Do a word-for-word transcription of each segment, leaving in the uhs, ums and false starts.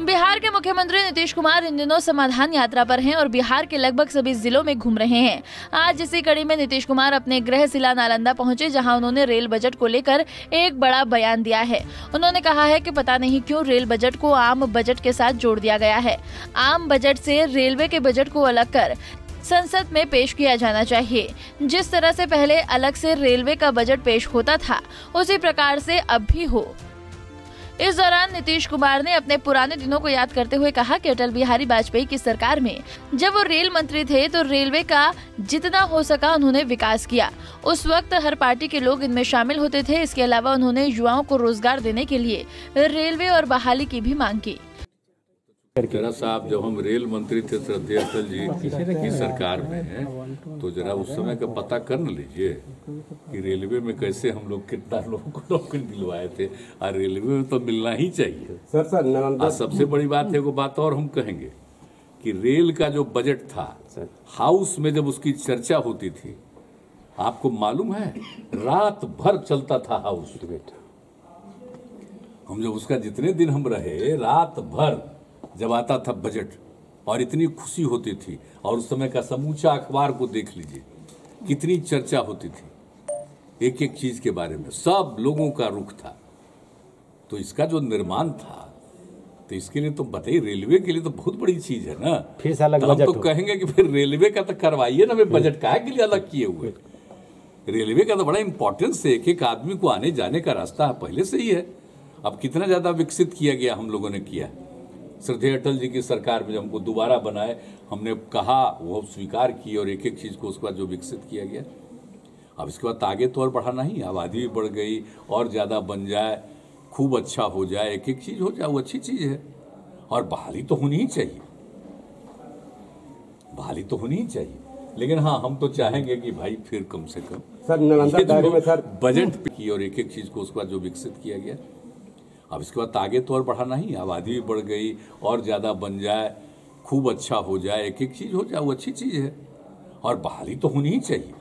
बिहार के मुख्यमंत्री नीतीश कुमार इन दिनों समाधान यात्रा पर हैं और बिहार के लगभग सभी जिलों में घूम रहे हैं। आज इसी कड़ी में नीतीश कुमार अपने गृह जिला नालंदा पहुंचे, जहां उन्होंने रेल बजट को लेकर एक बड़ा बयान दिया है। उन्होंने कहा है कि पता नहीं क्यों रेल बजट को आम बजट के साथ जोड़ दिया गया है। आम बजट से रेलवे के बजट को अलग कर संसद में पेश किया जाना चाहिए। जिस तरह से पहले अलग से रेलवे का बजट पेश होता था, उसी प्रकार से अब भी हो। इस दौरान नीतीश कुमार ने अपने पुराने दिनों को याद करते हुए कहा कि अटल बिहारी वाजपेयी की सरकार में जब वो रेल मंत्री थे तो रेलवे का जितना हो सका उन्होंने विकास किया। उस वक्त हर पार्टी के लोग इनमें शामिल होते थे। इसके अलावा उन्होंने युवाओं को रोजगार देने के लिए रेलवे और बहाली की भी मांग की। जरा साहब, जब हम रेल मंत्री थे श्रद्धेय अटल जी की सरकार में, तो जरा उस समय का पता कर न लीजिए कि रेलवे में कैसे हम लोग कितना लोगों को नौकरी दिलवाए थे। और रेलवे में तो मिलना ही चाहिए सर। सर सबसे बड़ी बात है, वो बात और हम कहेंगे कि रेल का जो बजट था, हाउस में जब उसकी चर्चा होती थी, आपको मालूम है रात भर चलता था हाउस डिबेट। हम जब उसका जितने दिन हम रहे, रात भर जब आता था बजट और इतनी खुशी होती थी। और उस समय का समूचा अखबार को देख लीजिए, कितनी चर्चा होती थी एक एक चीज के बारे में, सब लोगों का रुख था। तो इसका जो निर्माण था, तो इसके लिए तो बताइए, रेलवे के लिए तो बहुत बड़ी चीज है ना। फिर अलग तो हम तो कहेंगे कि फिर रेलवे का तो करवाइए ना, वे बजट काहे के लिए अलग किए हुए। रेलवे का तो बड़ा इंपॉर्टेंस है, एक एक आदमी को आने जाने का रास्ता पहले से ही है। अब कितना ज्यादा विकसित किया गया हम लोगों ने किया। श्रद्धेय अटल जी की सरकार में हमको दोबारा बनाए, हमने कहा, वो स्वीकार किए और एक एक चीज़ को उसके बाद जो विकसित किया गया। अब इसके बाद आगे तो और बढ़ाना ही, आबादी भी बढ़ गई और ज़्यादा बन जाए, खूब अच्छा हो जाए, एक एक चीज़ हो जाए, वो अच्छी चीज़ है। और बहाली तो होनी ही चाहिए, बहाली तो होनी ही चाहिए। लेकिन हाँ, हम तो चाहेंगे कि भाई फिर कम से कम सर बजट की और एक एक चीज़ को उसके बाद जो विकसित किया गया। अब इसके बाद आगे तो और बढ़ाना ही, आबादी भी बढ़ गई और ज़्यादा बन जाए, खूब अच्छा हो जाए, एक एक चीज़ हो जाए, वो अच्छी चीज़ है। और बहाली तो होनी ही चाहिए,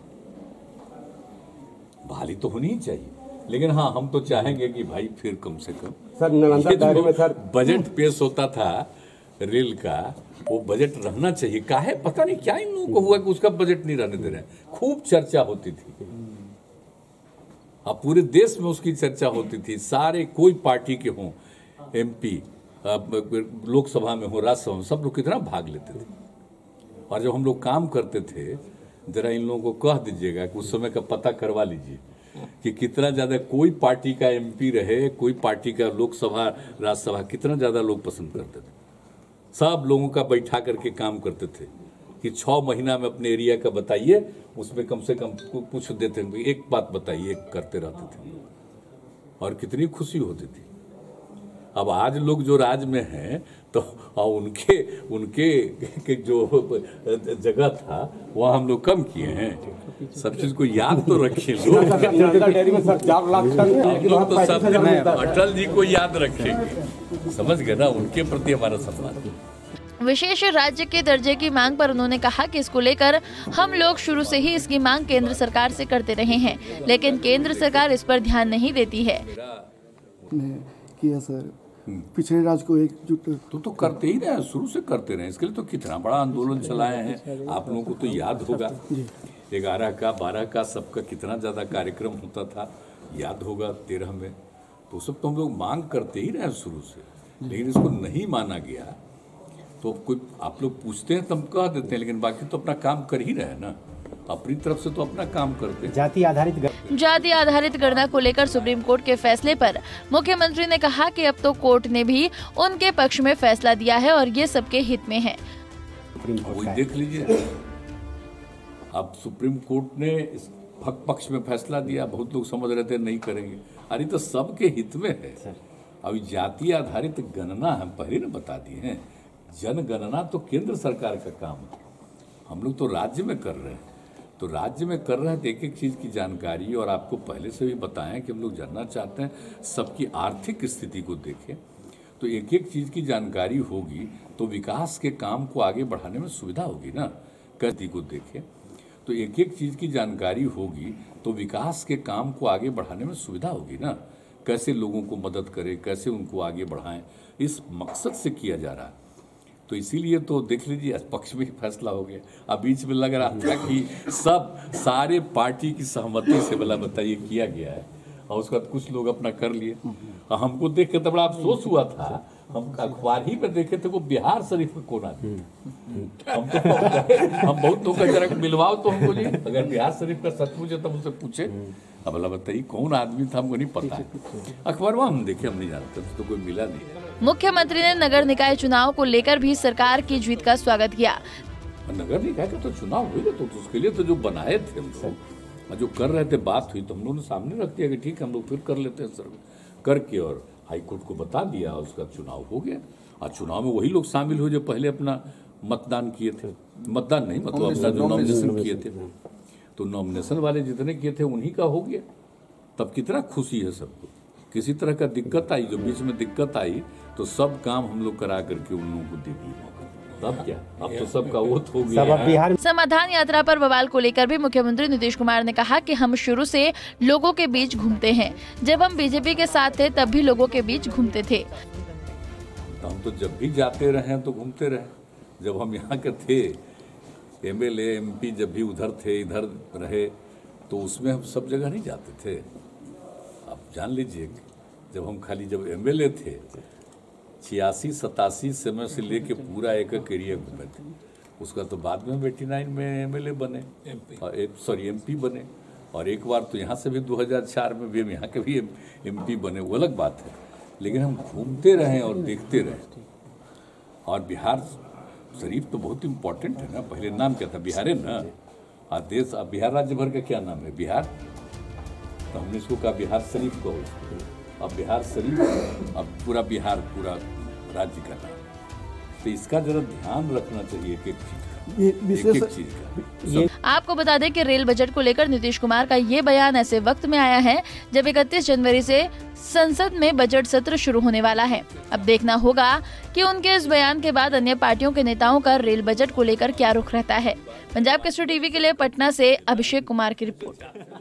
बहाली तो होनी ही चाहिए। लेकिन हाँ, हम तो चाहेंगे कि भाई फिर कम से कम सर बजट पेश होता था रेल का, वो बजट रहना चाहिए। काहे पता नहीं क्या इन लोगों को हुआ कि उसका बजट नहीं रहने दे रहे हैं। खूब चर्चा होती थी, अब पूरे देश में उसकी चर्चा होती थी। सारे कोई पार्टी के हों, एमपी लोकसभा में हो, राज्यसभा में, सब लोग कितना भाग लेते थे। और जब हम लोग काम करते थे, जरा इन लोगों को कह दीजिएगा कि उस समय का पता करवा लीजिए कि कितना ज़्यादा कोई पार्टी का एमपी रहे, कोई पार्टी का लोकसभा, राज्यसभा, कितना ज़्यादा लोग पसंद करते थे। सब लोगों का बैठा करके काम करते थे कि छः महीना में अपने एरिया का बताइए, उसमें कम से कम कुछ देते, एक बात बताइए, एक करते रहते थे। और कितनी खुशी होती थी। अब आज लोग जो राज में हैं, तो उनके उनके के जो जगह था वहाँ हम लोग कम किए हैं। सब चीज़ को याद तो रखें लोग, तो सब अटल जी को याद रखेंगे, समझ गए ना, उनके प्रति हमारा सम्मान। विशेष राज्य के दर्जे की मांग पर उन्होंने कहा कि इसको लेकर हम लोग शुरू से ही इसकी मांग केंद्र सरकार से करते रहे हैं, लेकिन केंद्र सरकार इस पर ध्यान नहीं देती है। किया सर, पिछड़े राज्य को एकजुट तो तो करते ही रहे, शुरू से करते रहे। इसके लिए तो कितना बड़ा आंदोलन चलाए हैं, आप लोगों को तो याद होगा। ग्यारह का, बारह का, सबका कितना ज़्यादा कार्यक्रम होता था, याद होगा। तेरह में तो सब तो हम लोग मांग करते ही रहे शुरू से, लेकिन इसको नहीं माना गया। तो कोई आप लोग पूछते हैं तो हम कह देते हैं, लेकिन बाकी तो अपना काम कर ही रहे हैं ना, अपनी तरफ से तो अपना काम करते हैं। जाति आधारित जाति आधारित गणना को लेकर सुप्रीम कोर्ट के फैसले पर मुख्यमंत्री ने कहा कि अब तो कोर्ट ने भी उनके पक्ष में फैसला दिया है और ये सबके हित में है। वही देख लीजिए, अब सुप्रीम कोर्ट ने इस पक्ष में फैसला दिया। बहुत लोग समझ रहे थे नहीं करेंगे, अरे तो सबके हित में है। अब जाति आधारित गणना हम पहले ने बता दी है, जनगणना तो केंद्र सरकार का काम है, हम लोग तो राज्य में कर रहे हैं। तो राज्य में कर रहे हैं तो एक एक चीज़ की जानकारी, और आपको पहले से भी बताएं कि हम लोग जानना चाहते हैं, सबकी आर्थिक स्थिति को देखें, तो एक एक चीज़ की जानकारी होगी तो विकास के काम को आगे बढ़ाने में सुविधा होगी ना। गति को देखें तो एक एक चीज़ की जानकारी होगी तो विकास के काम को आगे बढ़ाने में सुविधा होगी ना। कैसे लोगों को मदद करें, कैसे उनको आगे बढ़ाएं, इस मकसद से किया जा रहा है। तो इसीलिए तो देख लीजिए पक्ष में फैसला हो गया। अब बीच में लग रहा था कि सब सारे पार्टी की सहमति से, भला बताइए, किया गया है और उसके बाद कुछ लोग अपना कर लिए। और हमको देख के तो बड़ा अफसोस हुआ था, हम अखबार ही पे देखे थे वो बिहार शरीफ का कोना थे। हम तो हम बहुत तो जरा मिलवाओ तो हमको जी, अगर बिहार शरीफ का सचमुच है तब उससे पूछे। अब भला बताइए कौन आदमी था, हमको नहीं पता, अखबार वहाँ हम देखे, हम नहीं जानते, तो कोई मिला नहीं। मुख्यमंत्री ने नगर निकाय चुनाव को लेकर भी सरकार की जीत का स्वागत किया। नगर निकाय का तो चुनाव हुई तो उसके लिए तो जो बनाए थे हम जो कर रहे थे, बात हुई तो हम लोगों ने सामने रख दिया कि ठीक हम लोग फिर कर लेते हैं सर करके, और हाईकोर्ट को बता दिया, उसका चुनाव हो गया। और चुनाव में वही लोग शामिल हुए जो पहले अपना मतदान किए थे, मतदान नहीं मतलब अपना जो नॉमिनेशन किए थे, तो नॉमिनेशन वाले जितने किए थे उन्हीं का हो गया। तब कितना खुशी है सबको, किसी तरह का दिक्कत आई, जो बीच में दिक्कत आई तो सब काम हम लोग करा करके उन लोगों को दे दिया। तब क्या, अब तो सबका वोट हो गया। समाधान यात्रा पर बवाल को लेकर भी मुख्यमंत्री नीतीश कुमार ने कहा कि हम शुरू से लोगों के बीच घूमते हैं, जब हम बीजेपी के साथ थे तब भी लोगों के बीच घूमते थे। हम तो जब भी जाते रहे तो घूमते रहे, जब हम यहाँ के थे M L A M P जब भी उधर थे इधर रहे तो उसमें हम सब जगह नहीं जाते थे। आप जान लीजिए जब हम खाली जब एमएलए थे छियासी सतासी समय से लेके पूरा एक एरिया घूमे थे, उसका तो बाद में एटी नाइन में एमएलए बने और एक सॉरी एमपी बने, और एक बार तो यहाँ से भी दो हज़ार चार में भी हम यहाँ के भी एमपी बने, वो अलग बात है। लेकिन हम घूमते रहे और देखते रहे। और बिहार शरीफ तो बहुत इम्पोर्टेंट है ना, पहले नाम क्या था, बिहार है ना, और देश अब बिहार राज्य भर का क्या नाम है, बिहार। तो हमने इसको कहा बिहार शरीफ को, अब बिहार शरीफ अब पूरा बिहार पूरा राज्य का नाम। तो इसका जरा ध्यान रखना चाहिए एक एक चीज एक एक चीज का। आपको बता दें कि रेल बजट को लेकर नीतीश कुमार का ये बयान ऐसे वक्त में आया है जब इकतीस जनवरी से संसद में बजट सत्र शुरू होने वाला है। अब देखना होगा कि उनके इस बयान के बाद अन्य पार्टियों के नेताओं का रेल बजट को लेकर क्या रुख रहता है। पंजाब केसरी टीवी के लिए पटना से अभिषेक कुमार की रिपोर्ट।